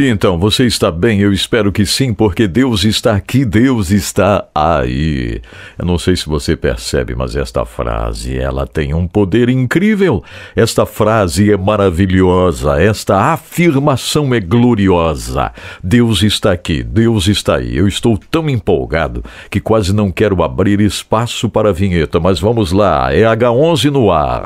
E então, você está bem? Eu espero que sim, porque Deus está aqui, Deus está aí. Eu não sei se você percebe, mas esta frase, ela tem um poder incrível. Esta frase é maravilhosa, esta afirmação é gloriosa. Deus está aqui, Deus está aí. Eu estou tão empolgado que quase não quero abrir espaço para a vinheta, mas vamos lá, é H11 no ar.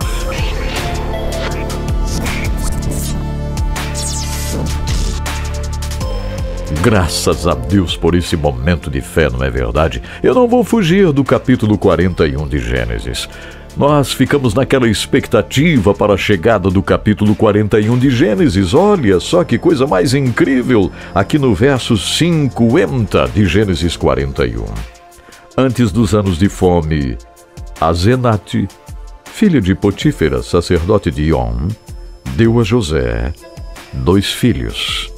Graças a Deus por esse momento de fé, não é verdade? Eu não vou fugir do capítulo 41 de Gênesis. Nós ficamos naquela expectativa para a chegada do capítulo 41 de Gênesis. Olha só que coisa mais incrível aqui no verso 50 de Gênesis 41. Antes dos anos de fome, Azenate, filha de Potífera, sacerdote de Om, deu a José 2 filhos.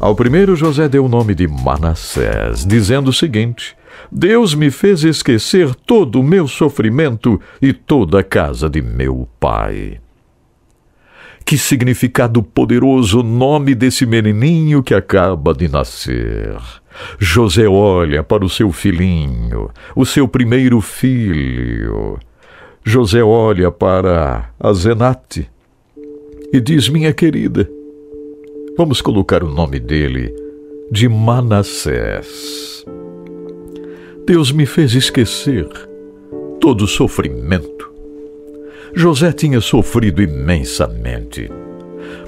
Ao primeiro, José deu o nome de Manassés, dizendo o seguinte: Deus me fez esquecer todo o meu sofrimento e toda a casa de meu pai. Que significado poderoso o nome desse menininho que acaba de nascer. José olha para o seu filhinho, o seu primeiro filho. José olha para Azenate e diz: minha querida, vamos colocar o nome dele de Manassés. Deus me fez esquecer todo o sofrimento. José tinha sofrido imensamente,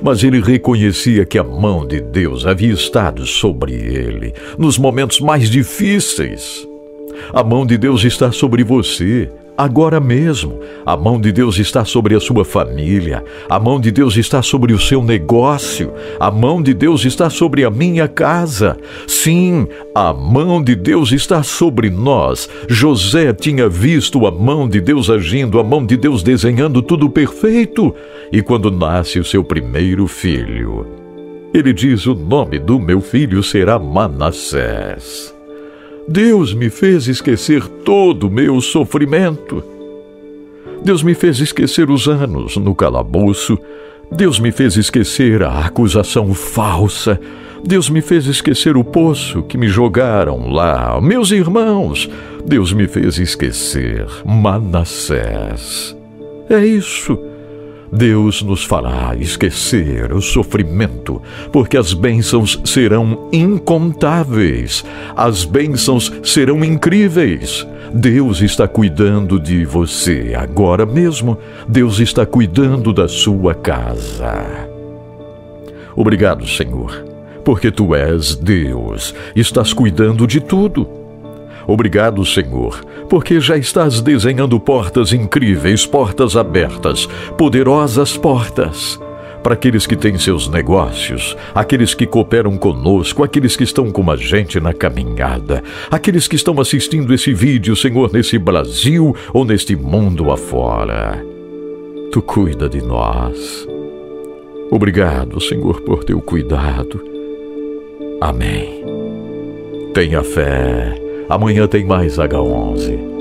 mas ele reconhecia que a mão de Deus havia estado sobre ele nos momentos mais difíceis. A mão de Deus está sobre você. Agora mesmo, a mão de Deus está sobre a sua família, a mão de Deus está sobre o seu negócio, a mão de Deus está sobre a minha casa. Sim, a mão de Deus está sobre nós. José tinha visto a mão de Deus agindo, a mão de Deus desenhando tudo perfeito. E quando nasce o seu primeiro filho, ele diz: o nome do meu filho será Manassés. Deus me fez esquecer todo o meu sofrimento. Deus me fez esquecer os anos no calabouço. Deus me fez esquecer a acusação falsa. Deus me fez esquecer o poço que me jogaram lá, meus irmãos. Deus me fez esquecer Manassés. É isso. Deus nos fará esquecer o sofrimento, porque as bênçãos serão incontáveis, as bênçãos serão incríveis. Deus está cuidando de você agora mesmo, Deus está cuidando da sua casa. Obrigado, Senhor, porque Tu és Deus, estás cuidando de tudo. Obrigado, Senhor, porque já estás desenhando portas incríveis, portas abertas, poderosas portas para aqueles que têm seus negócios, aqueles que cooperam conosco, aqueles que estão com a gente na caminhada, aqueles que estão assistindo esse vídeo, Senhor, nesse Brasil ou neste mundo afora. Tu cuida de nós. Obrigado, Senhor, por teu cuidado. Amém. Tenha fé. Amanhã tem mais H11.